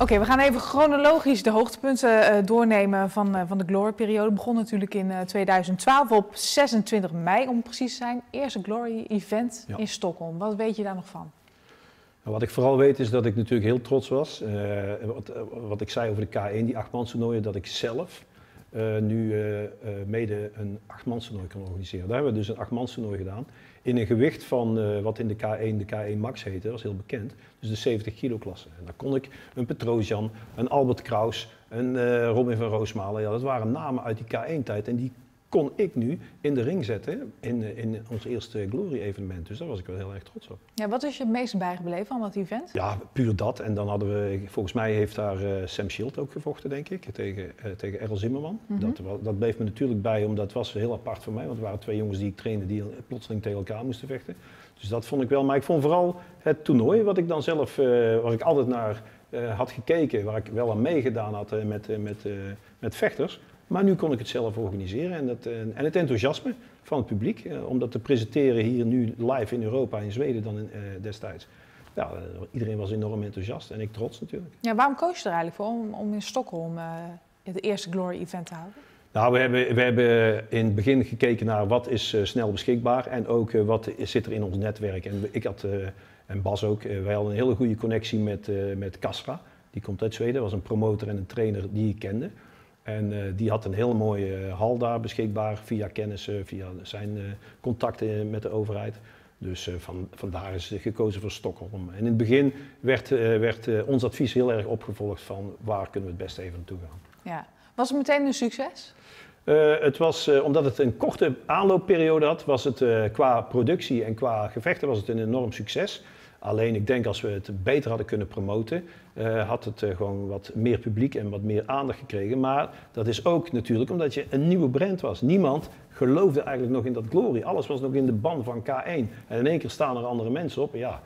Oké, we gaan even chronologisch de hoogtepunten doornemen van de Glory-periode. Begon natuurlijk in 2012 op 26 mei om precies te zijn. Eerste Glory-event in Stockholm. Wat weet je daar nog van? Wat ik vooral weet is dat ik natuurlijk heel trots was. Wat ik zei over de K1, die achtmanstoernooien, dat ik zelf nu mede een achtmanstoernooi kan organiseren. Daar hebben we dus een achtmanstoernooi gedaan. In een gewicht van wat in de K1 Max heette, dat was heel bekend. Dus de 70 kilo klasse. En daar kon ik een Petrosian, een Albert Kraus, een Robin van Roosmalen. Ja, dat waren namen uit die K1 tijd en die kon ik nu in de ring zetten in ons eerste Glory-evenement. Dus daar was ik wel heel erg trots op. Ja, wat is je het meest bijgebleven van dat event? Ja, puur dat. En dan hadden we, volgens mij heeft daar Sam Shield ook gevochten, denk ik, tegen Errol Zimmerman. Mm-hmm. Dat bleef me natuurlijk bij, omdat het was heel apart voor mij. Want er waren twee jongens die ik trainde die plotseling tegen elkaar moesten vechten. Dus dat vond ik wel. Maar ik vond vooral het toernooi, wat ik dan zelf, waar ik altijd naar had gekeken, waar ik wel aan meegedaan had met vechters. Maar nu kon ik het zelf organiseren en het enthousiasme van het publiek om dat te presenteren hier nu live in Europa, in Zweden dan destijds. Ja, iedereen was enorm enthousiast en ik trots natuurlijk. Ja, waarom koos je er eigenlijk voor om in Stockholm het eerste Glory-event te houden? Nou, we hebben in het begin gekeken naar wat is snel beschikbaar en ook wat zit er in ons netwerk. En ik had, en Bas ook, wij hadden een hele goede connectie met Casra. Die komt uit Zweden, was een promotor en een trainer die ik kende. En die had een heel mooie hal daar beschikbaar via kennissen, via zijn contacten met de overheid. Dus vandaar is gekozen voor Stockholm. En in het begin werd ons advies heel erg opgevolgd van waar kunnen we het beste even naartoe gaan. Ja. Was het meteen een succes? Omdat het een korte aanloopperiode had, was het qua productie en qua gevechten was het een enorm succes. Alleen ik denk als we het beter hadden kunnen promoten, had het gewoon wat meer publiek en wat meer aandacht gekregen. Maar dat is ook natuurlijk omdat je een nieuwe brand was. Niemand geloofde eigenlijk nog in dat Glory. Alles was nog in de ban van K1. En in één keer staan er andere mensen op. Ja,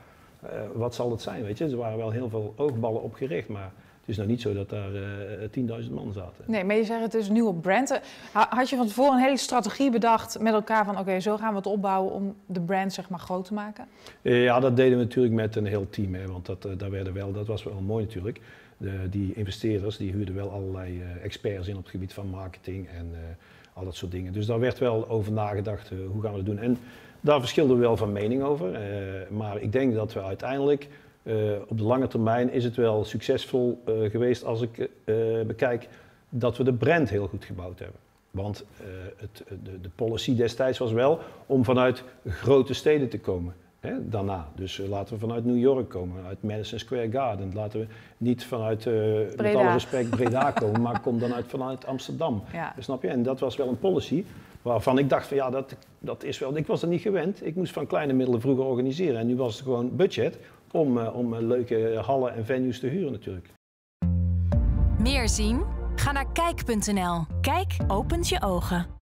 wat zal dat zijn? Weet je? Er waren wel heel veel oogballen op gericht, maar het is nou niet zo dat daar 10.000 man zaten. Nee, maar je zegt het is een nieuwe brand. Had je van tevoren een hele strategie bedacht met elkaar van oké, zo gaan we het opbouwen om de brand zeg maar groot te maken? Ja, dat deden we natuurlijk met een heel team. Hè, want dat was wel mooi natuurlijk. Die investeerders die huurden wel allerlei experts in op het gebied van marketing en al dat soort dingen. Dus daar werd wel over nagedacht hoe gaan we het doen. En daar verschilden we wel van mening over. Maar ik denk dat we uiteindelijk op de lange termijn is het wel succesvol geweest als ik bekijk dat we de brand heel goed gebouwd hebben. Want de policy destijds was wel om vanuit grote steden te komen. Hè, daarna. Dus laten we vanuit New York komen, uit Madison Square Garden. Laten we niet vanuit, met alle respect, Breda komen, maar kom dan vanuit Amsterdam. Ja. Snap je? En dat was wel een policy waarvan ik dacht van ja, dat is wel. Ik was er niet gewend. Ik moest van kleine middelen vroeger organiseren. En nu was het gewoon budget om leuke hallen en venues te huren natuurlijk. Meer zien? Ga naar kijk.nl. Kijk opent je ogen.